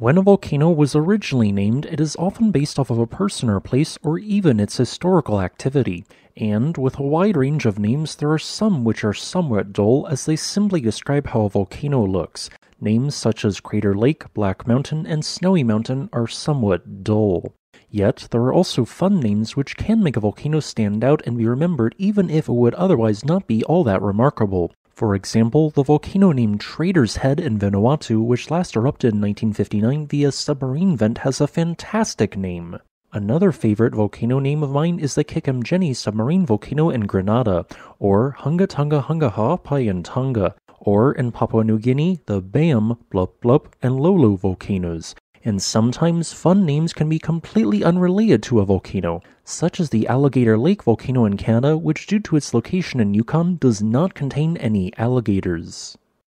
When a volcano was originally named, it is often based off of a person or place or even its historical activity, and with a wide range of names there are some which are somewhat dull as they simply describe how a volcano looks. Names such as Crater Lake, Black Mountain, and Snowy Mountain are somewhat dull. Yet, there are also fun names which can make a volcano stand out and be remembered even if it would otherwise not be all that remarkable. For example, the volcano named Traitor's Head in Vanuatu, which last erupted in 1959 via submarine vent, has a fantastic name. Another favorite volcano name of mine is the Kick 'em Jenny submarine volcano in Grenada, or Hunga Tonga Hunga Haapai in Tonga, or in Papua New Guinea, the Bam, Blup Blup, and Lolo volcanoes. And sometimes fun names can be completely unrelated to a volcano, such as the Alligator Lake Volcano in Canada, which due to its location in Yukon does not contain any alligators.